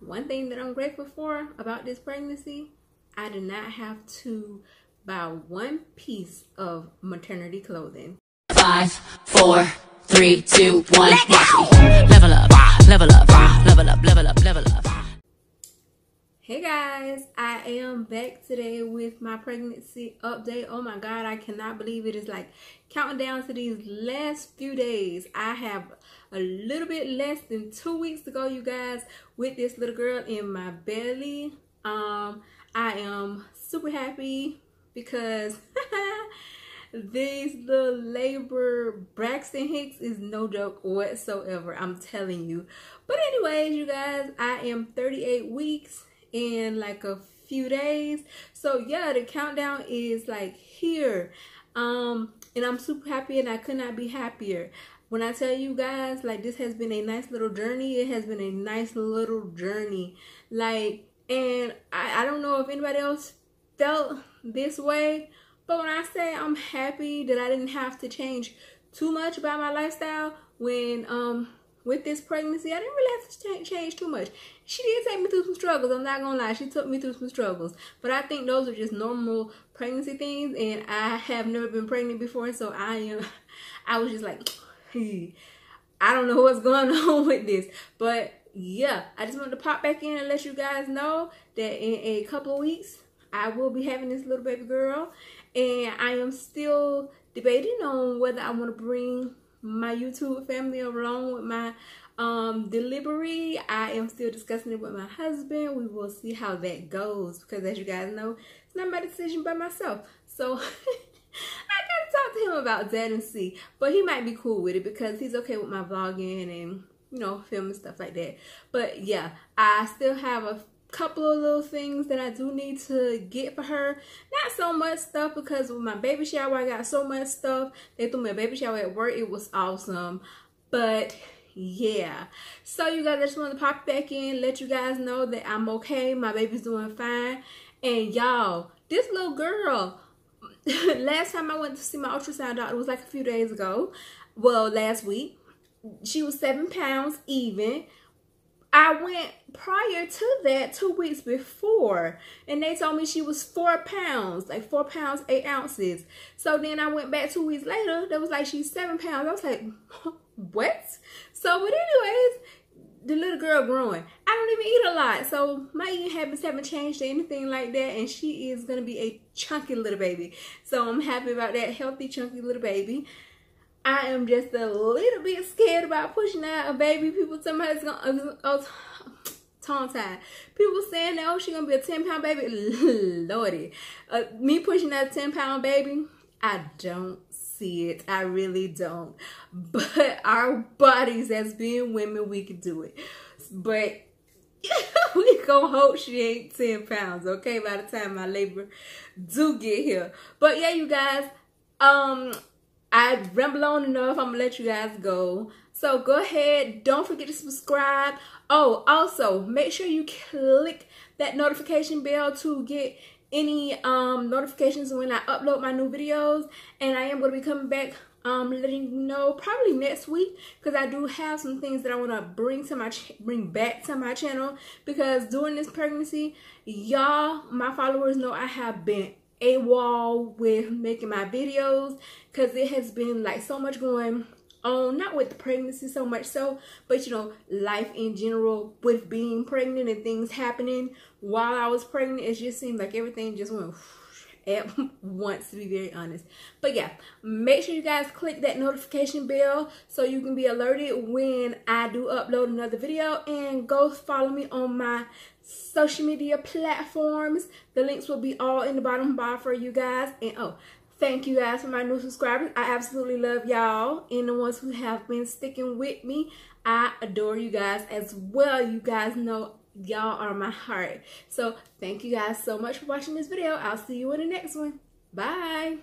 One thing that I'm grateful for about this pregnancy, I did not have to buy one piece of maternity clothing. 5, 4, 3, 2, 1. Level up, level up, level up, level up, level up. Hey guys, I am back today with my pregnancy update. Oh my God, I cannot believe it is like counting down to these last few days. I have a little bit less than 2 weeks to go, you guys, with this little girl in my belly. I am super happy because this little labor, Braxton Hicks, is no joke whatsoever, I'm telling you. But anyways, you guys, I am 38 weeks in like a few days, so yeah, the countdown is like here, and I'm super happy, and I could not be happier. When I tell you guys, like, this has been a nice little journey. It has been a nice little journey, like, and I don't know if anybody else felt this way, but when I say I'm happy that I didn't have to change too much about my lifestyle when with this pregnancy, I didn't really have to change too much. She did take me through some struggles, I'm not gonna lie. She took me through some struggles, but I think those are just normal pregnancy things, and I have never been pregnant before, so I was just like, hey, I don't know what's going on with this. But yeah, I just wanted to pop back in and let you guys know that in a couple of weeks I will be having this little baby girl, and I am still debating on whether I want to bring my YouTube family along with my delivery. I am still discussing it with my husband. We will see how that goes, because as you guys know, it's not my decision by myself, so I gotta talk to him about that and see. But he might be cool with it because he's okay with my vlogging and, you know, filming stuff like that. But yeah, I still have a couple of little things that I do need to get for her. Not so much stuff, because with my baby shower I got so much stuff. They threw me a baby shower at work, it was awesome. But yeah, so you guys, I just want to pop back in, let you guys know that I'm okay, my baby's doing fine. And y'all, this little girl, last time I went to see my ultrasound doctor was like a few days ago, well, last week. She was 7 pounds even. I went prior to that 2 weeks before, and they told me she was 4 pounds, like 4 pounds 8 ounces. So then I went back 2 weeks later, that was like, she's 7 pounds. I was like, what? So but anyways, the little girl growing. I don't even eat a lot, so my eating habits haven't changed or anything like that, and she is gonna be a chunky little baby. So I'm happy about that, healthy chunky little baby. I am just a little bit scared about pushing out a baby. People, somebody's gonna, oh, tongue-tied. People saying that, oh, she's gonna be a 10-pound baby. Lordy, me pushing out a 10-pound baby, I don't see it. I really don't. But our bodies, as being women, we can do it. But we gonna hope she ain't 10 pounds, okay? By the time my labor do get here. But yeah, you guys, I ramble on enough. I'm gonna let you guys go. So go ahead, don't forget to subscribe. Oh, also make sure you click that notification bell to get any notifications when I upload my new videos. And I am gonna be coming back letting you know probably next week, because I do have some things that I want to bring back to my channel, because during this pregnancy, y'all, my followers know I have been AWOL with making my videos, because it has been like so much going on, not with the pregnancy so much so, but you know, life in general with being pregnant and things happening while I was pregnant. It just seemed like everything just went at once, to be very honest. But yeah, make sure you guys click that notification bell so you can be alerted when I do upload another video, and go follow me on my social media platforms. The links will be all in the bottom bar for you guys. And oh, thank you guys for my new subscribers. I absolutely love y'all, and the ones who have been sticking with me, I adore you guys as well. You guys know y'all are my heart. So thank you guys so much for watching this video. I'll see you in the next one. Bye.